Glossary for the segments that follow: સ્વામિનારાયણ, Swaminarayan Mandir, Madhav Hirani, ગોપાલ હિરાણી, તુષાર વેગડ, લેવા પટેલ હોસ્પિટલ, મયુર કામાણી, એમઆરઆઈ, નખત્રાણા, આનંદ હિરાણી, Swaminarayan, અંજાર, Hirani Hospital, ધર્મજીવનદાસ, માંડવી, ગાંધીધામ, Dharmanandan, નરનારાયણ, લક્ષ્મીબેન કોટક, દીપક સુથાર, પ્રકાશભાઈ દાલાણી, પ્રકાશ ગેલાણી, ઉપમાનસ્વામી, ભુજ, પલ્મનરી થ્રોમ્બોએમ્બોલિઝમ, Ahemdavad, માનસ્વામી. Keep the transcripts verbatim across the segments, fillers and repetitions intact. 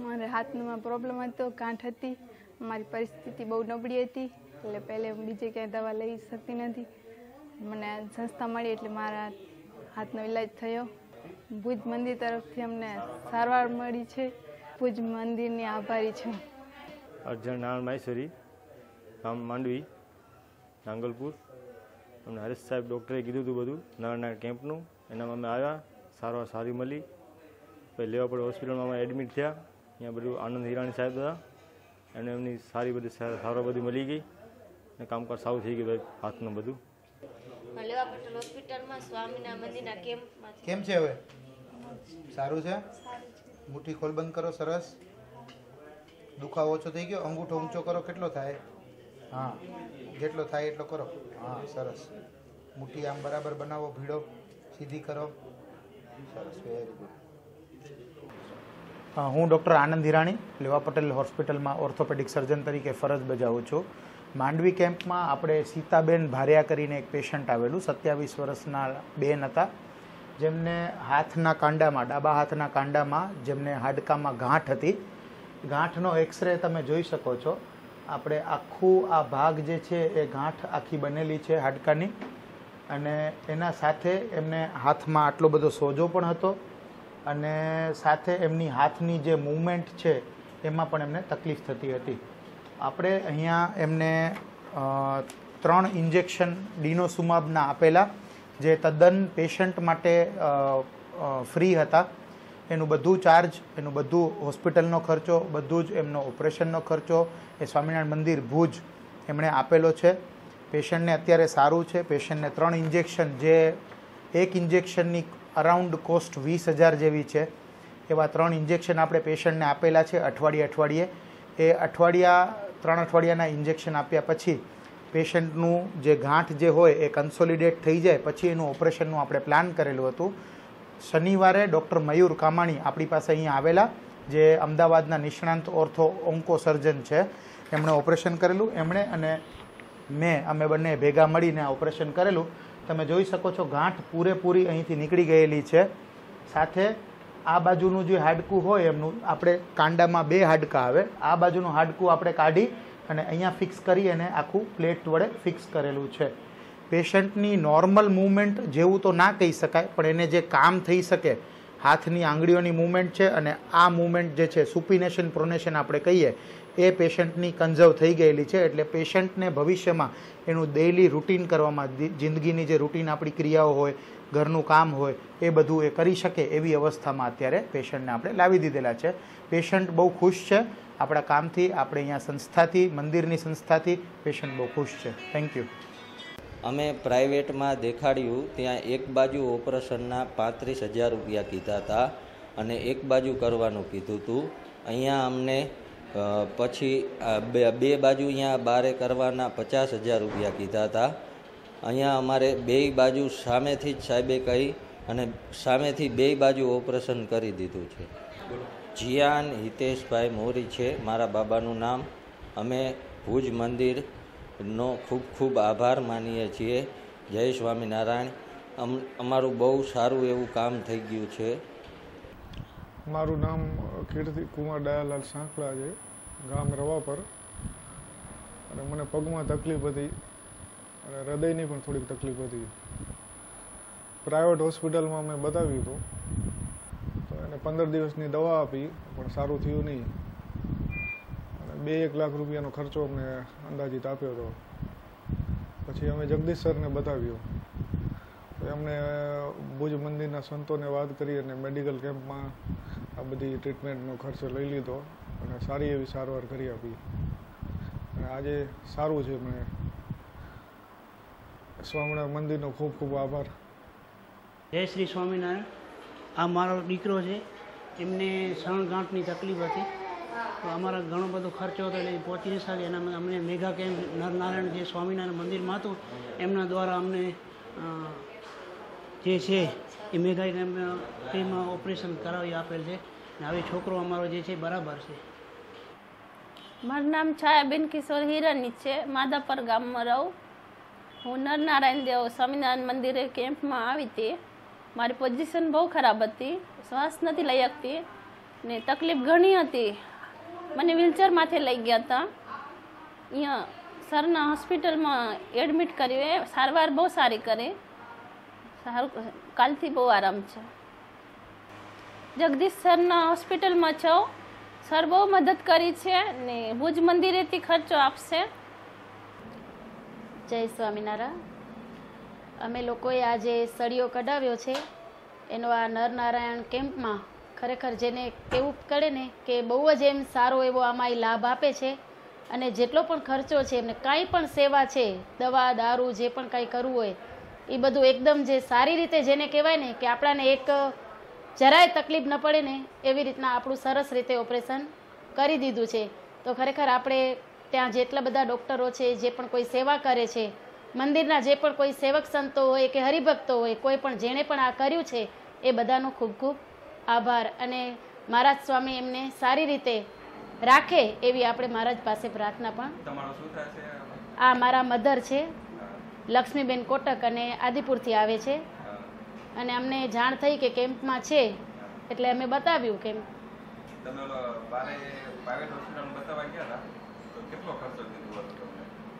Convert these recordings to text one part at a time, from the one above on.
मारे हाथ में प्रॉब्लम तो गांठ थी, मारी परिस्थिति बहुत नबड़ी थी, पहले बीजे क्या दवा लई सकती नहीं। मैंने संस्था मिली एटले मारा हाथ नो इलाज थयो। भूज मंदिर तरफ थी अमने सारवार मळी छे। भूज मंदिर ने आभारी छूं। अर्जन नारायण महेश्वरी हम मांडवी नांगलपुर अमने हरीश साहेब डॉक्टरे कीधुं तुं बधुं नारायण केम्पनुं एना में अमे आव्या, सारवार सारी मळी। पछी लेवापड़ होस्पिटल में अमे एडमिट थया। अहीं बधुं आनंद हिराणी साहेब हता एमने एमनी सारी बधी सारवार बधी मळी गई ने कामकाज सारू थई गयुं। हाथनुं बधुं लेवा पटेल हॉस्पिटल में स्वामीनारायण मंदिर ना कैंप में केम छे हवे सारू छे। मुट्ठी खोल बंद करो सरस। दुखाव ओछो થઈ ગયો। અંગૂઠો ઊંચો કરો કેટલો થાય? हां જેટલો થાય એટલો કરો। हां સરસ। મુઠ્ઠી આમ બરાબર બનાવો, ભીડો સીધી કરો। સરસ, વેરી ગુડ। હું ડોક્ટર આનંદ હિરાણી લેવા પટેલ હોસ્પિટલ માં ઓર્થોપેડિક સર્જન તરીકે ફરજ બજાવું છું। मांडवी केम्प में आपणे सीताबेन भारिया करीने एक पेशेंट आवेलू, सत्यावीस वर्षना बेन हता, जेमने हाथना कांडा में, डाबा हाथना कांडा में जेमने हाडका में गांठ हती। गांठनो एक्सरे तमे जोई शको छो। आपणे आखू आ भाग जे छे ए गांठ आखी बनेली छे हाडकानी अने एना साथे एमने हाथ में आटलो बधो सोजो पण हतो अने साथे एमनी हाथनी जे मूवमेंट छे एमां पण एमने तकलीफ थती हती। આપણે અહીંયા એમને ત્રણ ઇન્જેક્શન ડિનોસુમાબના આપેલા જે તદ્દન પેશન્ટ માટે ફ્રી હતા। એનું બધું ચાર્જ, એનું બધું હોસ્પિટલનો ખર્ચો, બધું જ એમનો ઓપરેશનનો ખર્ચો એ સ્વામિનારાયણ મંદિર ભુજ એમણે આપેલો છે। પેશન્ટને અત્યારે સારું છે। પેશન્ટને ત્રણ ઇન્જેક્શન, જે એક ઇન્જેક્શનની અરાઉન્ડ કોસ્ટ વીસ હજાર જેવી છે, એવા ત્રણ ઇન્જેક્શન આપણે પેશન્ટને આપેલા છે અઠવાડિયે અઠવાડિયે। એ અઠવાડિયા ત્રણ અઠવાડિયાના ઇન્જેક્શન આપ્યા પછી પેશન્ટનું જે ગાંઠ જે હોય એ કન્સોલિડેટ થઈ જાય પછી એનું ઓપરેશનનું આપણે પ્લાન કરેલું હતું। શનિવારે ડૉક્ટર મયુર કામાણી આપણી પાસે અહીં આવેલા, જે અમદાવાદના નિષ્ણાંત ઓર્થો ઓન્કો સર્જન છે, એમણે ઓપરેશન કરેલું। એમણે અને મેં અમે બંને ભેગા મળીને આ ઓપરેશન કરેલું। તમે જોઈ શકો છો ગાંઠ પૂરેપૂરી અહીંથી નીકળી ગયેલી છે। સાથે आ बाजूनु जो हाडकू हो एमनु आपणे कांडा में बे हाडका आवे, आ बाजूनु हाडकू आपणे काढी अने अहींया फिक्स करी अने आखू प्लेट वडे फिक्स करेलू छे। पेशेंटनी नॉर्मल मूवमेंट जेवू तो ना कही शकाय पण एने जे काम थई शके हाथनी आंगळीओनी मूवमेंट छे अने आ मूवमेंट जे छे सुपिनेशन प्रोनेशन आपणे कहीए ए पेशेंटनी कंजर्व थई गयेली छे। एटले पेशेंटने भविष्यमां एनुं डेली रूटीन करवामां जिंदगीनी जे रूटीन आपणी क्रियाओ होय, घरनुं काम होय ए बधुं ए करी शके एवी अवस्थामां अत्યારે पेशेंटने आपणे लावी दीधेला छे। पेशेंट बहु खुश छे आपणा कामथी, आपणे अहींया संस्थाथी, मंदिरनी संस्थाथी। पेशेंट बहु खुश छे। Thank you. अमे प्राइवेटमां देखाड्युं त्यां एक बाजू ऑपरेशनना पैंतीस हज़ार रुपया कीधा हता अने एक बाजू करवानुं कीधुं हतुं। अहींया अमने पछी बे बाजू अहींया बारे करवाना पचास हज़ार रुपया कीधा हता। अहींया अमारे बेय बाजू सामेथी ज साहेबे कही अने सामेथी बेय बाजू ऑपरेशन करी दीधुं छे। जियान हितेशभाई मोरी छे मारा बाबानुं नाम। अमे भुज मंदिर नो खूब खूब आभार मानीए छीए। जय स्वामीनारायण। अम अमारू बहु सारू एवुं काम थई गयुं छे। मारू नाम कीर्ति कुमार दयालाल सांकला छे, गाम रवापर। अने मने पगमां तकलीफ हती, हृदय की पण थोड़ी तकलीफ थी। प्राइवेट हॉस्पिटल में मैं बताव्यू तो, तो एने पंदर दिवस की दवा आपी पण सारू थयुं नहीं। बे एक लाख रुपया खर्चो अमने अंदाजित आप्यो तो। पछी अमे जगदीश सर ने बताव्यू तो अमने भुज मंदिरना संतो ने वात करी अने मेडिकल केम्प में आ बधी ट्रीटमेंटनो खर्चो लई लीधो अने सारी एवी सारवार करी आपी। आजे सारू छे। मने स्वामीनारायण मंदिर नो खूब खूब आभार। जय श्री स्वामीनारायण। आ मारो दीकरो छे, एमने सरण गांठनी तकलीफ हती तो अमारा घणो बधो खर्चो हतो एटले पहोंची न शके। एना अमने मेगा केम्प नरनारायण जे स्वामीनारायण मंदिर मां हतो एमना द्वारा अमने जे छे ए मेगा केम्प तेमां ऑपरेशन करावी आपेल छे अने हवे छोकरो अमारो जे छे बराबर छे। मारुं नाम छायाबेन किशोर हिरानी छे, मादापर गाममां रहूं। हूँ नरनारायण देव स्वामीनारायण मंदिर केम्प में आई थी। मारी पोजिशन बहुत खराब थी, श्वास नहीं लई सकती। ने तकलीफ घनी थी। मैंने व्हीलचेर में लई गया था, अँ सरना हॉस्पिटल में एडमिट करिए, सारवार बहुत सारी करे, सारू काल थी बहुत आराम है। जगदीश सरना हॉस्पिटल में छो, सर बहुत मदद करी है ने भुज मंदिरे थी खर्चो आपसे। जय स्वामीनारायण। अमे लोकोए आज सड़ियों कढ़ाव्यो छे एनो आ नरनारायण केम्प में खरेखर जेने केवुं पड़े ने के बहु ज एम सारो एवो आमां लाभ आपे छे। अने जेटलो पण खर्चो छे एमने कांई पण सेवा छे, दवा दारू जे पण कांई करवुं होय ए बधुं एकदम जे सारी रीते जेने कहेवाय ने के आपणाने एक જરાય તકલીફ ન પડે ને એવી રીતના આપણું સરસ રીતે ઓપરેશન કરી દીધું છે। તો ખરેખર આપણે ત્યાં જેટલા બધા ડૉક્ટરો છે, જે પણ કોઈ સેવા કરે છે, મંદિરના જે પણ કોઈ સેવક સંતો હોય કે હરિભક્તો હોય, કોઈ પણ જેણે પણ આ કર્યું છે એ બધાનો ખૂબ ખૂબ આભાર, અને મહારાજ સ્વામી એમને સારી રીતે રાખે એવી આપણે મહારાજ પાસે પ્રાર્થના પણ। તમારો શું થાય છે? આ મારા મધર છે, લક્ષ્મીબેન કોટક, અને આદિપુરથી આવે છે, અને અમને જાણ થઈ કે કેમ્પમાં છે એટલે અમે બતાવ્યું કે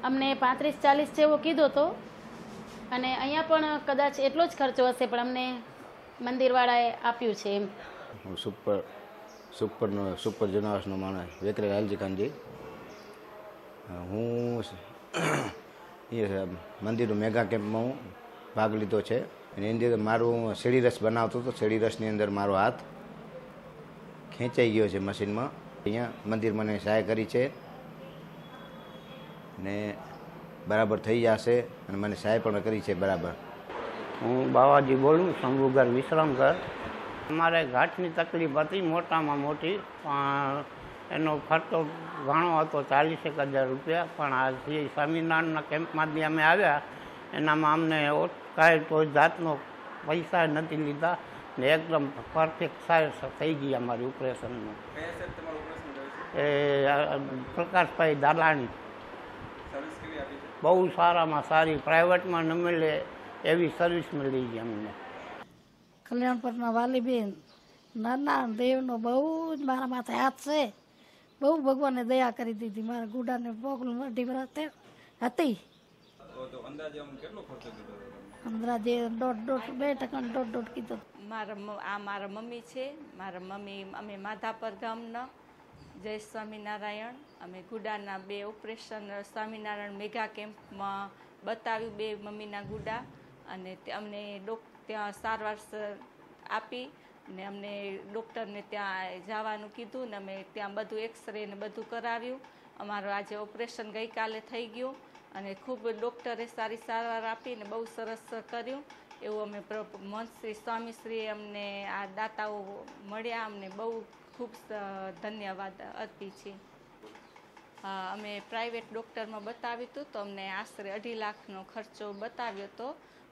અમને પાંત્રીસ ચાલીસ જેવો કીધો તો, અને અહીંયા પણ કદાચ એટલો જ ખર્ચો હશે પણ અમને મંદિરવાળાએ આપ્યું છે એમ। હું સુપર સુપરનો સુપર જનાસનો માણસ વેકરે લાલજી કાનજી, હું એ મંદિરનું મેગા કેમ્પમાં હું ભાગ લીધો છે। એની અંદર મારું શેરડી રસ બનાવતો હતો, શેરડી રસની અંદર મારો હાથ ખેંચાઈ ગયો છે મશીનમાં, અહીંયા મંદિર મને સહાય કરી છે ને બરાબર થઈ જશે, અને મને સહાય પણ કરી છે બરાબર। હું બાવાજી બોલું, શંભુગર વિશ્રામગર। મારે ઘાટની તકલીફ હતી મોટામાં મોટી, એનો ખર્ચો ઘણો હતો, ચાલીસેક હજાર રૂપિયા, પણ આ સ્વામિનારાયણના કેમ્પમાંથી અમે આવ્યા એનામાં અમને કાંઈ કોઈ જાતનો પૈસા નથી લીધા ને એકદમ પરફેક્ટ સારા થઈ ગયા અમારી ઓપરેશનનું। એ પ્રકાશભાઈ દાલાણી બહુ સારામાં સારી, પ્રાઇવેટમાં ન મળે એવી સર્વિસ મળી ગઈ અમને। કલ્યાણપુરમાં વાલીબેન, નારાયણ દેવનો બહુ જ મારા માથે હાથ છે, બહુ ભગવાને દયા કરી દીધી, મારા ગુડાને પગલું મઢી વરાતે હતી। મારા મમ્મી છે, મારા મમ્મી અમે માધાપર ગામના, જય સ્વામિનારાયણ। અમે ગુડાના બે ઓપરેશન સ્વામિનારાયણ મેગા કેમ્પમાં બતાવ્યું, બે મમ્મીના ગુડા, અને અમને ડૉક્ટર ત્યાં સારવાર આપી ને અમને ડૉક્ટરને ત્યાં જવાનું કીધું ને અમે ત્યાં બધું એક્સરે ને બધું કરાવ્યું। અમારું આજે ઓપરેશન ગઈકાલે થઈ ગયું અને ખૂબ ડૉક્ટરે સારી સારવાર આપીને બહુ સરસ કર્યું, એવું અમે મનશ્રી સ્વામીશ્રીએ અમને આ દાતાઓ મળ્યા, અમને બહુ ખૂબ ધન્યવાદ અર્પી છે। અમે પ્રાઇવેટ ડૉક્ટરમાં બતાવ્યું હતું તો અમને આશરે અઢી લાખનો ખર્ચો બતાવ્યો હતો,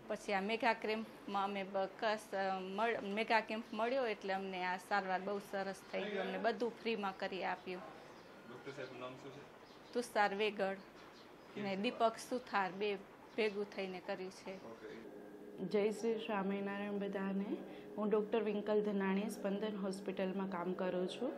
પછી આ મેગા કેમ્પમાં અમે મેગા કેમ્પ મળ્યો એટલે અમને આ સારવાર બહુ સરસ થઈ ગયું, અમને બધું ફ્રીમાં કરી આપ્યું। તુષાર વેગડ ને દીપક સુથાર બે ભેગું થઈને કર્યું છે। જય શ્રી સ્વામિનારાયણ બધાને। હું ડૉક્ટર વિંકલ ધનાણીએ સ્પંદન હોસ્પિટલમાં કામ કરું છું।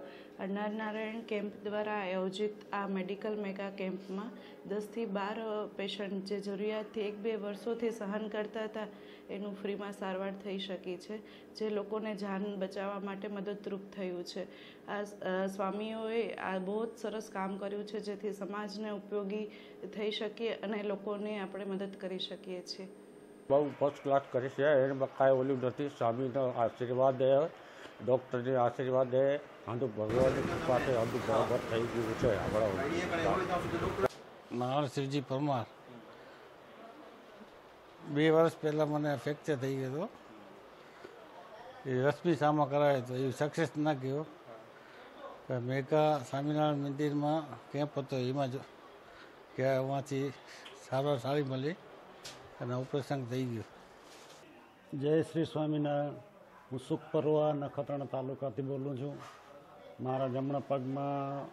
નરનારાયણ કેમ્પ દ્વારા આયોજિત આ મેડિકલ મેગા કેમ્પમાં દસથી બાર પેશન્ટ જે જરૂરિયાતથી એક બે વર્ષોથી સહન કરતા હતા એનું ફ્રીમાં સારવાર થઈ શકી છે, જે લોકોને જાન બચાવવા માટે મદદરૂપ થયું છે। આ સ્વામીઓએ આ બહુ જ સરસ કામ કર્યું છે, જેથી સમાજને ઉપયોગી થઈ શકીએ અને લોકોને આપણે મદદ કરી શકીએ છીએ। બહુ ફર્સ્ટ ક્લાસ કરી છે, એમાં કાંઈ ઓલું નથી, સ્વામીનો આશીર્વાદ હે, ડૉક્ટરની આશીર્વાદ હે, આંધુ ભગવાનની કૃપાથી આંધુ બરાબર થઈ ગયું છે આપણા। મારા શિવજી પરમાર, બે વર્ષ પહેલાં મને ફ્રેક્ચર થઈ ગયો હતો, એ રશ્મિ સામા કરાયો હતો, એ સક્સેસ ના ગયો। મેઘા સ્વામિનારાયણ મંદિરમાં કેમ્પ હતો, એમાં જ કે એમાંથી સારવાર સારી મળી અને ઓપરેશન થઈ ગયું। જય શ્રી સ્વામિનારાયણ। હું સુખ પરવા નખત્રાણા તાલુકાથી બોલું છું। મારા જમણા પગમાં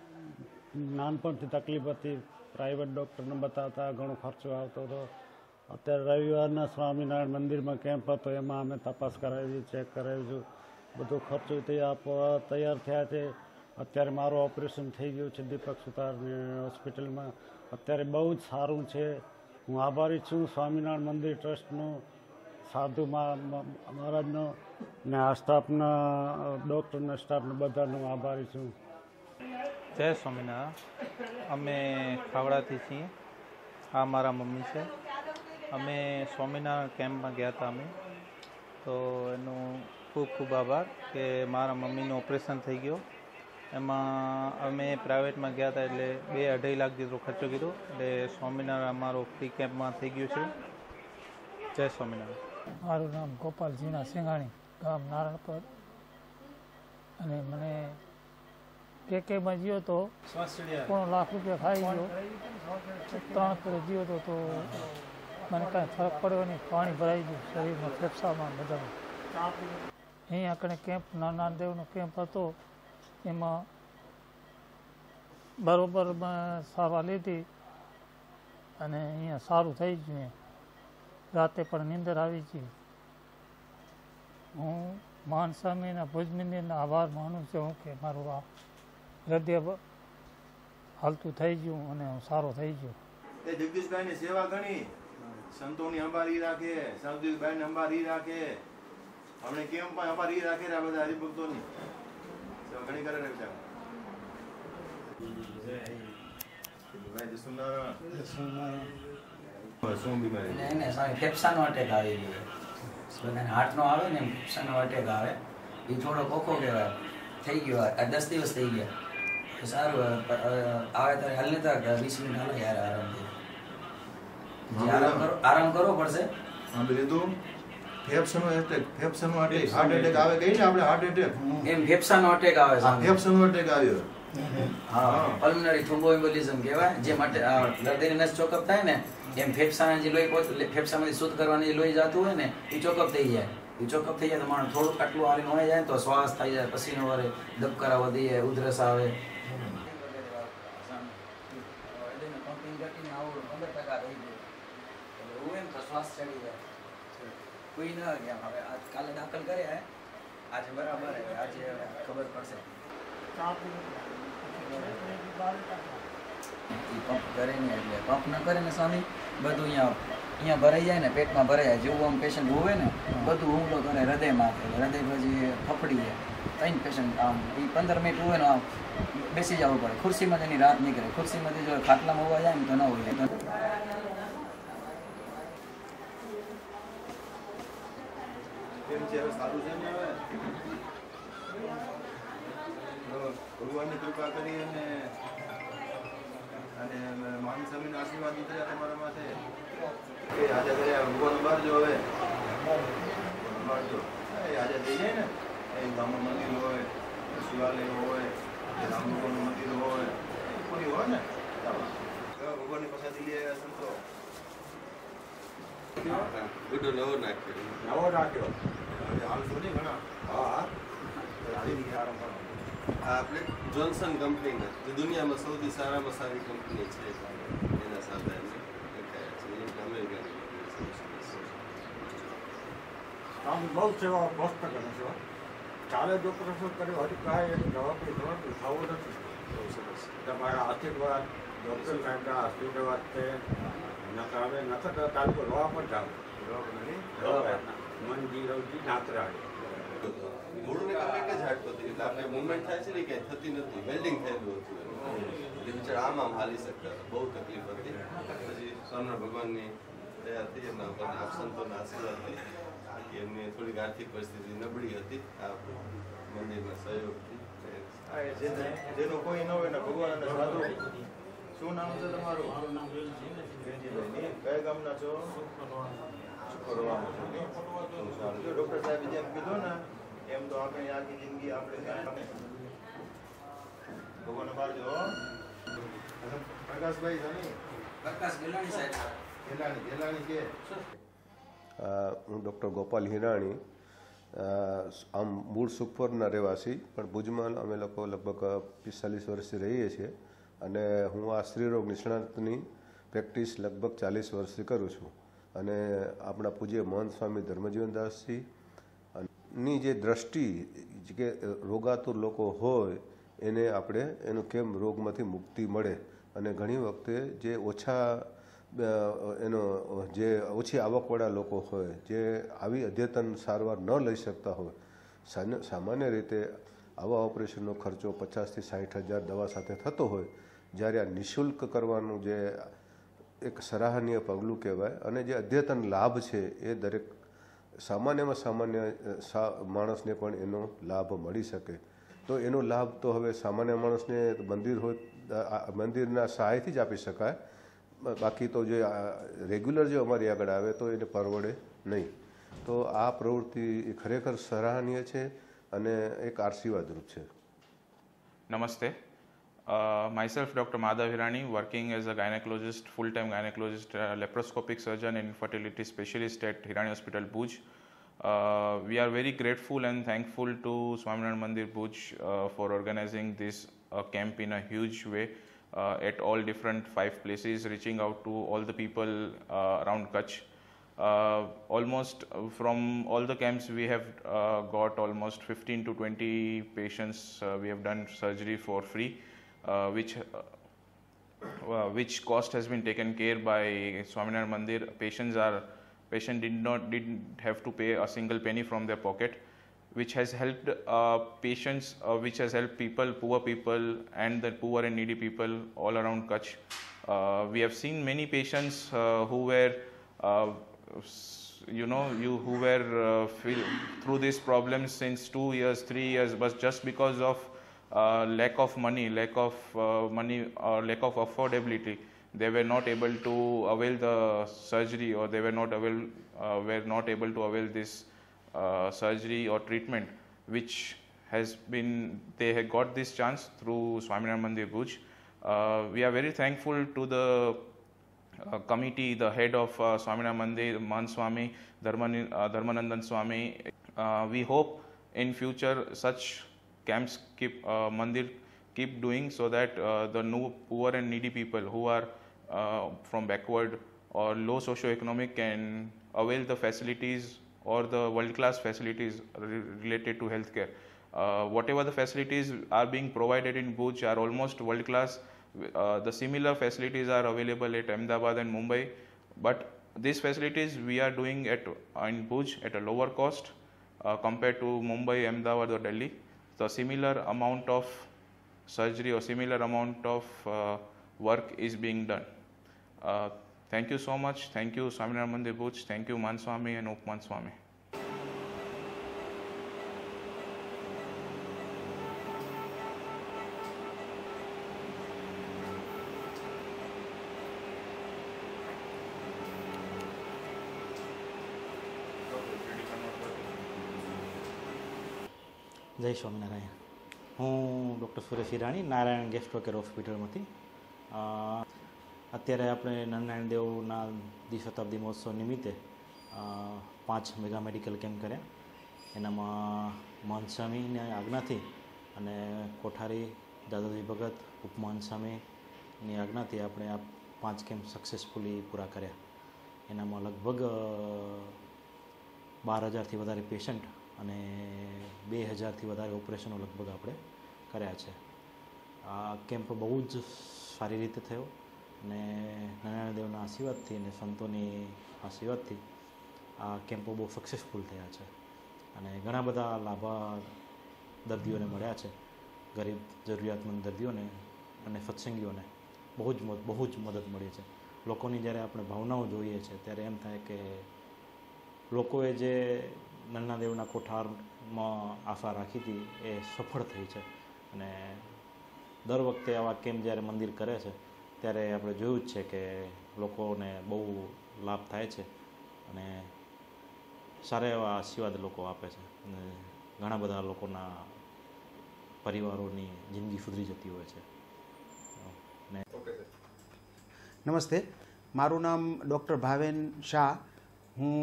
નાનપણથી તકલીફ હતી, પ્રાઇવેટ ડૉક્ટરને બતાવતા ઘણો ખર્ચો આવતો હતો। અત્યારે રવિવારના સ્વામિનારાયણ મંદિરમાં કેમ્પ હતો, એમાં અમે તપાસ કરાવી, ચેક કરાવ્યું, બધો ખર્ચો તે આપ તૈયાર થયા છે। અત્યારે મારું ઓપરેશન થઈ ગયું છે દીપક સુતારની હોસ્પિટલમાં। અત્યારે બહુ જ સારું છે। હું આભારી છું સ્વામિનારાયણ મંદિર ટ્રસ્ટનો, સાધુ મહારાજનો ને આ સ્ટાફના ડૉક્ટરના સ્ટાફનો બધાનો આભારી છું। જય સ્વામિનારાયણ। અમે ખાવડાથી છીએ। આ મારા મમ્મી છે। અમે સ્વામિનારાયણ કેમ્પમાં ગયા હતા અમે તો એનું ખૂબ ખૂબ આભાર કે મારા મમ્મીનું ઓપરેશન થઈ ગયું। એમાં અમે પ્રાઇવેટમાં ગયા હતા એટલે બે અઢી લાખ જેટલો ખર્ચો કીધો એટલે સ્વામિનારાયણ અમારો ફ્રી કેમ્પમાં થઈ ગયું છે। જય સ્વામિનારાયણ। મારું નામ ગોપાલજીના સિંઘાણી, ગામ નારણપર, અને મને કે કેમાં જીવો તો પોણો લાખ રૂપિયા ખાઈ ગયો, ત્રણ ફેરે જીવો હતો તો મને કાંઈ ફરક પડ્યો નહીં। પાણી ભરાઈ ગયું શરીરમાં, ફેફસામાં, બધામાં। અહીં આપણે કેમ્પ નારણદેવનો કેમ્પ હતો એમાં બરાબર સારવાર લીધી અને અહીંયા સારું થઈ ગયું। રાતે પણ નીંદર આવી ગઈ। હું માન સ્વામીના ભુજ મંદિરના આભાર માનું છું કે મારું આ હૃદય હાલતું થઈ ગયું અને હું સારો થઈ ગયો। એ જગદીશભાઈની સેવા ગણી, સંતોની અંબારી રાખે, સાવજીભાઈની અંબારી રાખે, આપણે કેમ પણ અમારી રાખે આ બધા હરિભક્તોની સેવા ઘણી કરે રાખતા। શું બીમારી? એને ફેફસાનો અટેક આવી ગયો, હાર્ટનો આવે ને ફેફસાનો અટેક આવે, એ થોડો ઓખો કહેવાય, થઈ ગયો આ દસ દિવસ થઈ ગયા। સારું આવે ત્યારે હાલ નતા વીસ મિનિટ હાલો યાર, આરામથી આરામ કરો, આરામ કરવો પડશે। હા બીજું ફેફસાનો એટેક, ફેફસાનો અટેક, હાર્ટ એટેક આવે ગઈ ને આપણે, હાર્ટ એટેક એમ ફેફસાનો અટેક આવે છે, ફેફસાનો અટેક આવ્યો। હા, પલ્મનરી થ્રોમ્બોએમ્બોલિઝમ કહેવાય, જે માટે હૃદયની નસ ચોકઅપ થાય ને એમ ફેફસાના જે લોહી પહોંચે, ફેફસામાંથી શુદ્ધ કરવાની જે લોહી જતું હોય ને એ ચોકઅપ થઈ જાય। એ ચોકઅપ થઈ જાય તો માણસ થોડુંક આટલું આવીને હોય જાય તો શ્વાસ થઈ જાય, પસીનો વરે, ધબકારા વધી જાય, ઉધરસ આવે। શ્વાસ ચડી જાય કોઈ ના ગયા। હવે આજ કાલે દાખલ કર્યા, આજે બરાબર, આજે ખબર પડશે। પંપ કરે ને એટલે પંપ ન કરે ને સ્વામી, બધું અહીંયા અહીંયા ભરાઈ જાય ને, પેટમાં ભરાઈ જાય, જેવું આમ પેશન્ટ હોવે ને બધું હુમલો કરે હૃદયમાં, હૃદય પછી ફફડી જાય। ત્રણ પેશન્ટ આમ એ પંદર મિનિટ હોય ને આમ બેસી જવું પડે, ખુરશીમાં તેની રાત નીકળે, ખુરશીમાંથી જો ખાટલામાં હોવા જાય ને તો ન હોય જાય। ભગવાનની કૃપા કરી અને અને માન સ્વામીના આશીર્વાદ ઉતર્યા તમારા માથે કે આજે કર્યા ભગવાન મારજો, હવે મારજો આજે થઈ જાય ને। એ ગામનું મંદિર હોય, શિવાલય હોય, રામ ભગવાનનું મંદિર હોય, કોઈ હોય ને ભગવાનની પ્રસાદી લે સંતો। ગુડો નવો નાખ્યો, નવો નાખ્યો હાલ તો નહીં ઘણા। હા હાલી નહીં, આરામ કરો। આપણે જોન્સન કંપનીના જે દુનિયામાં સૌથી સારામાં સારી કંપની છે એના સાથે અમેરિકાની બહુ સેવા મસ્ત કરે છે। ચાલે જ ઓપરેશન કર્યો હજી કાંઈ એની જવાબી જવાબી થવું નથી। તમારા આશીર્વાદ ડૉક્ટર સાહેબના આશીર્વાદ છે, નકામે નખત તાલુકો રોવા પણ જાવ, મનજીરાવજી નાતરાણી મૂળને કમ્પ્લીટ જ હાટતો હતી એટલે આપણે મૂવમેન્ટ થાય છે ને કંઈ થતી નથી, વેલ્ડિંગ થયેલું હતું એટલે બિચારા આમ આમ હાલી શકતા, બહુ તકલીફ હતી। પછી સ્વામિનારાયણ ભગવાનની દયા હતી, એમના પણ આપ સંતોના આશીર્વાદ હતી। એમની થોડીક આર્થિક પરિસ્થિતિ નબળી હતી, આ મંદિરના સહયોગથી જેનો કોઈ ન હોય ને ભગવાન સાધુ। શું નામ છે તમારું? કયા ગામના છો? ડોક્ટર સાહેબ જેમ કીધું ને એમ તો આપણે આખી જિંદગી આપણે ભગવાન મારજો। પ્રકાશભાઈ સામી, પ્રકાશ ગેલાણી સાહેબ, ગેલાણી ગેલાણી કે હું ડૉક્ટર ગોપાલ હિરાણી, આમ મૂળ સુખપરના રહેવાસી પણ ભુજમાં અમે લોકો લગભગ પિસ્તાલીસ વર્ષથી રહીએ છીએ અને હું આ સ્ત્રીરોગ નિષ્ણાતની પ્રેક્ટિસ લગભગ ચાલીસ વર્ષથી કરું છું। અને આપણા પૂજ્ય મહંત સ્વામી ધર્મજીવનદાસજી ની જે દ્રષ્ટિ કે રોગાતુર લોકો હોય એને આપણે એનું કેમ રોગમાંથી મુક્તિ મળે અને ઘણી વખતે જે ઓછા એનો જે ઓછી આવકવાળા લોકો હોય જે આવી અદ્યતન સારવાર ન લઈ શકતા હોય સામાન્ય રીતે આવા ઓપરેશનનો ખર્ચો પચાસથી સાઠ હજાર દવા સાથે થતો હોય જ્યારે આ નિઃશુલ્ક કરવાનું જે એક સરાહનીય પગલું કહેવાય અને જે અદ્યતન લાભ છે એ દરેક સામાન્યમાં સામાન્ય માણસને પણ એનો લાભ મળી શકે તો એનો લાભ તો હવે સામાન્ય માણસને મંદિર હોય મંદિરના સહાયથી જ આપી શકાય બાકી તો જે રેગ્યુલર જે અમારી આગળ આવે તો એને પરવડે નહીં તો આ પ્રવૃત્તિ ખરેખર સરાહનીય છે અને એક આશીર્વાદરૂપ છે. નમસ્તે. Uh, myself, Doctor Madhav Hirani, working as a gynecologist, full-time gynecologist, uh, laparoscopic surgeon and infertility specialist at Hirani Hospital, Bhuj. Uh, we are very grateful and thankful to Swaminarayan Mandir, Bhuj uh, for organizing this uh, camp in a huge way uh, at all different five places, reaching out to all the people uh, around Kutch. Uh, almost from all the camps we have uh, got almost fifteen to twenty patients. Uh, we have done surgery for free. Uh, which uh, which cost has been taken care by Swaminarayan Mandir. Patients are patient did not didn't have to pay a single penny from their pocket, which has helped uh, patients, uh, which has helped people, poor people, and the poor and needy people all around Kutch. Uh, we have seen many patients uh, who were, uh, you know, you who were uh, feel through these problems since two years, three years, but just because of Uh, lack of money, lack of uh, money or lack of affordability, they were not able to avail the surgery, or they were not avail uh, were not able to avail this uh, surgery or treatment, which has been they had got this chance through Swaminarayan Mandir Bhuj. Uh, we are very thankful to the uh, committee, the head of uh, Swaminarayan Mandir, Man Swami, Dharman, uh, Dharmanandan Swami. Uh, we hope in future such camps keep uh, Mandir keep doing so that uh, the new poor and needy people who are uh, from backward or low socio-economic can avail the facilities or the world-class facilities re related to healthcare. Uh, whatever the facilities are being provided in Bhuj are almost world-class. Uh, the similar facilities are available at Ahemdavad and Mumbai, but these facilities we are doing at in Bhuj at a lower cost uh, compared to Mumbai, Ahemdavad or Delhi. The similar amount of surgery or similar amount of uh, work is being done. Uh, thank you so much. Thank you, Swaminarayan Mandir Bhuj. Thank you, Man Swami and Upman Swami. जय स्वामीनारायण हूँ doctor Suresh Irani Narayan gastro care hospital में अत्यारे अपने नरनारायण देवना द्विशताब्दी महोत्सव निमित्ते पांच mega medical Kemp कर्या एनामां मानस्वामी ने आज्ञाथी अने कोठारी दादाजी भगत उपमानस्वामी नी आज्ञाथी अपने आ पांच केम्प सक्सेसफुली पूरा कर्या एनामां लगभग बार हज़ार थी वधारे पेशेंट अने बे हज़ार थी वधारे ऑपरेशनों लगभग आपणे कर्या छे। आ केम्प बहु ज सारी रीते थयो अने नारायण देवना आशीर्वादथी अने संतोनी आशीर्वादथी आ केम्पो बहु सक्सेसफुल थया छे अने घणा बधा लाभा दर्दीओने मळ्या छे गरीब जरूरियातमंद दर्दीओने अने सत्संगीओने बहु ज बहु ज मदद मळी छे। लोकोनी ज्यारे आपणे भावनाओ जोईए छे त्यारे एम थाय के लोकोए जे नरनादेवना कोठार में आशा राखी थी ए सफल थी है अने दर वखते आवा केम्प ज्यारे मंदिर करे छे त्यारे आपणे जोयुं ज छे के लोकोने बहु लाभ थाय छे अने सारा एवा आशीर्वाद लोको आपे छे अने घणा बधा लोकोना परिवारोनी जिंदगी सुधरी जती होय छे। नमस्ते, मारुं नाम डॉक्टर भावन शाह, हूँ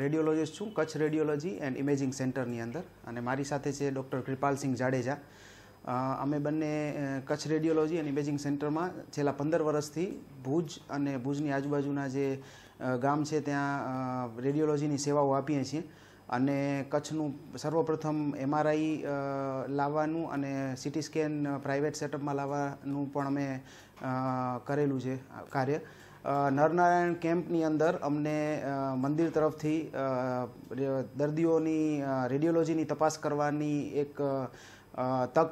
रेडियोलॉजिस्ट छूँ Kutch radiology and imaging centre नी अंदर अने मारी साथे छे डॉक्टर कृपाल सिंह जाडेजा। अमे बने Kutch radiology and imaging centre में छेल्ला पंदर वर्षथी भूज अने भूजनी आजुबाजुना जे गाम छे त्यां रेडियोलॉजीनी सेवाओ आपीए छीए અને કચ્છનું સર્વપ્રથમ એમઆરઆઈ લાવવાનું અને સીટી સ્કેન પ્રાઇવેટ સેટઅપમાં લાવવાનું પણ અમે કરેલું છે કાર્ય। નરનારાયણ કેમ્પની અંદર અમને મંદિર તરફથી દર્દીઓની રેડિયોલોજીની તપાસ કરવાની એક તક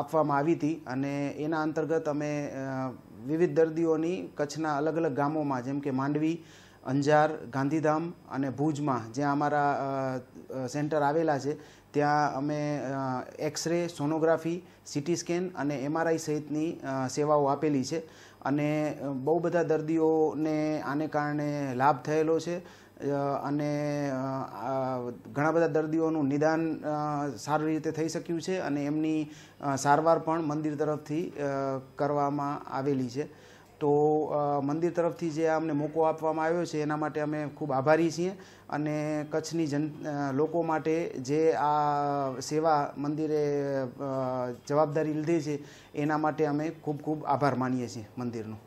આપવામાં આવી હતી અને એના અંતર્ગત અમે વિવિધ દર્દીઓની કચ્છના અલગ અલગ ગામોમાં જેમ કે માંડવી, અંજાર, ગાંધીધામ અને ભુજમાં જ્યાં અમારા સેન્ટર આવેલા છે ત્યાં અમે એક્સરે, સોનોગ્રાફી, સીટી સ્કેન અને એમઆરઆઈ સહિતની સેવાઓ આપેલી છે અને બહુ બધા દર્દીઓને આને કારણે લાભ થયેલો છે અને ઘણા બધા દર્દીઓનું નિદાન સારી રીતે થઈ શક્યું છે અને એમની સારવાર પણ મંદિર તરફથી કરવામાં આવેલી છે। तो मंदिर तरफ थी जे अमने मोको आपवामां आव्यो छे एना माटे अमे खूब आभारी छीए अने कच्छनी जन लोको माटे जे आ सेवा मंदिरे जवाबदारी लीधी छे एना माटे अमे खूब खूब आभार मानीए छीए मंदिरनो।